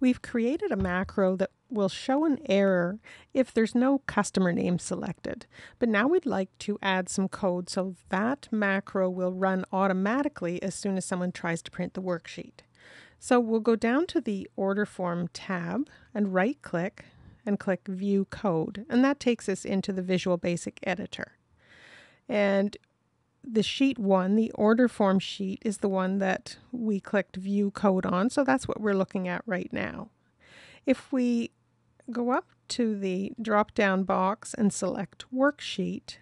We've created a macro that will show an error if there's no customer name selected. But now we'd like to add some code so that macro will run automatically as soon as someone tries to print the worksheet. So we'll go down to the Order Form tab and right-click and click View Code. And that takes us into the Visual Basic Editor. And the sheet 1, the order form sheet, is the one that we clicked View Code on. So that's what we're looking at right now. If we go up to the drop-down box and select Worksheet,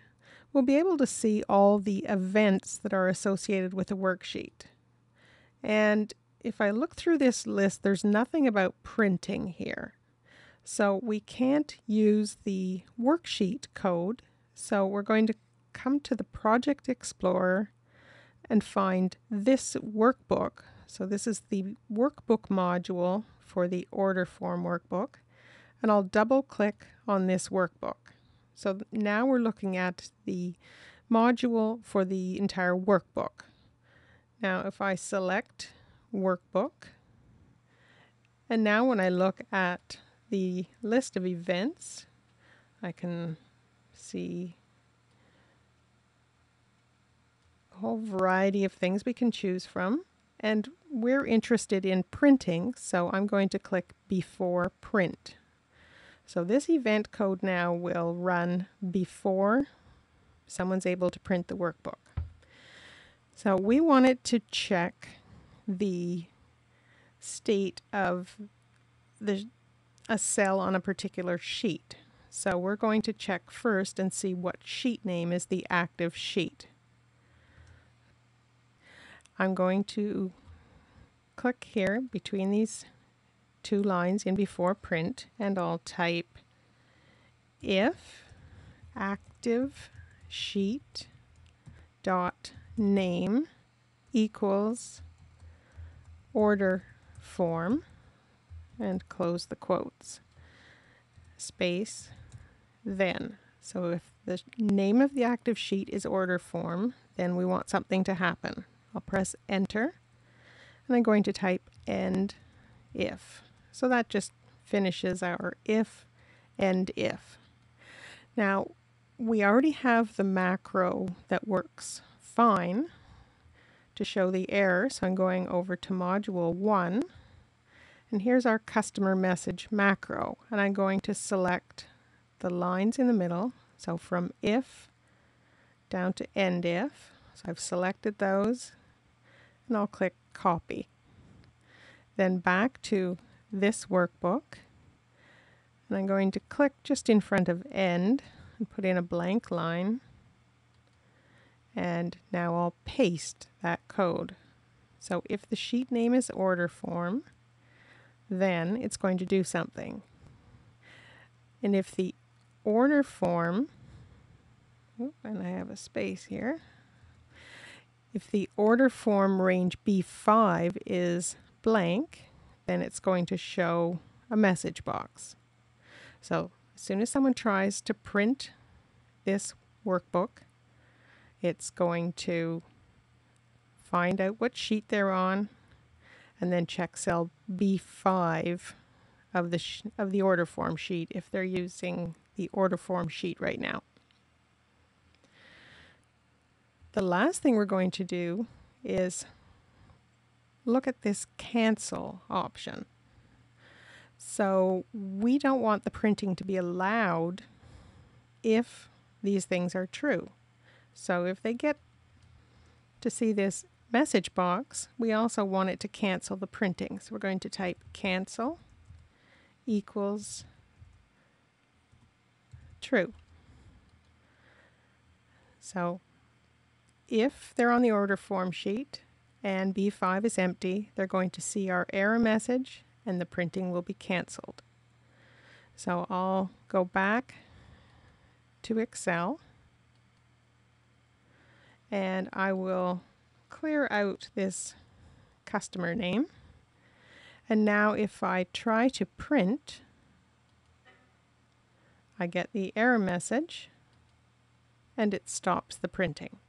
we'll be able to see all the events that are associated with a worksheet. And if I look through this list, there's nothing about printing here. So we can't use the worksheet code. So we're going to come to the Project Explorer and find this workbook. So this is the workbook module for the order form workbook. And I'll double click on this workbook. So now we're looking at the module for the entire workbook. Now if I select workbook, and now when I look at the list of events, I can see a whole variety of things we can choose from, and we're interested in printing, so I'm going to click Before Print. So this event code now will run before someone's able to print the workbook. So we want it to check the state of a cell on a particular sheet. So we're going to check first and see what sheet name is the active sheet. I'm going to click here between these two lines in Before Print, and I'll type if active sheet dot name equals order form, and close the quotes, space, then. So if the name of the active sheet is order form, then we want something to happen. I'll press enter, and I'm going to type end if. So that just finishes our if and if. Now we already have the macro that works fine to show the error, so I'm going over to Module 1, and here's our customer message macro, and I'm going to select the lines in the middle, so from if down to end if, so I've selected those, and I'll click copy. Then back to this workbook, and I'm going to click just in front of end and put in a blank line. And now I'll paste that code. So if the sheet name is order form, then it's going to do something. And if the order form, and I have a space here, if the order form range B5 is blank, then it's going to show a message box. So as soon as someone tries to print this workbook, it's going to find out what sheet they're on and then check cell B5 of the order form sheet if they're using the order form sheet right now. The last thing we're going to do is look at this cancel option. So we don't want the printing to be allowed if these things are true. So if they get to see this message box, we also want it to cancel the printing. So we're going to type cancel equals true. So if they're on the order form sheet and B5 is empty, they're going to see our error message and the printing will be canceled. So I'll go back to Excel, and I will clear out this customer name. And now if I try to print, I get the error message and it stops the printing.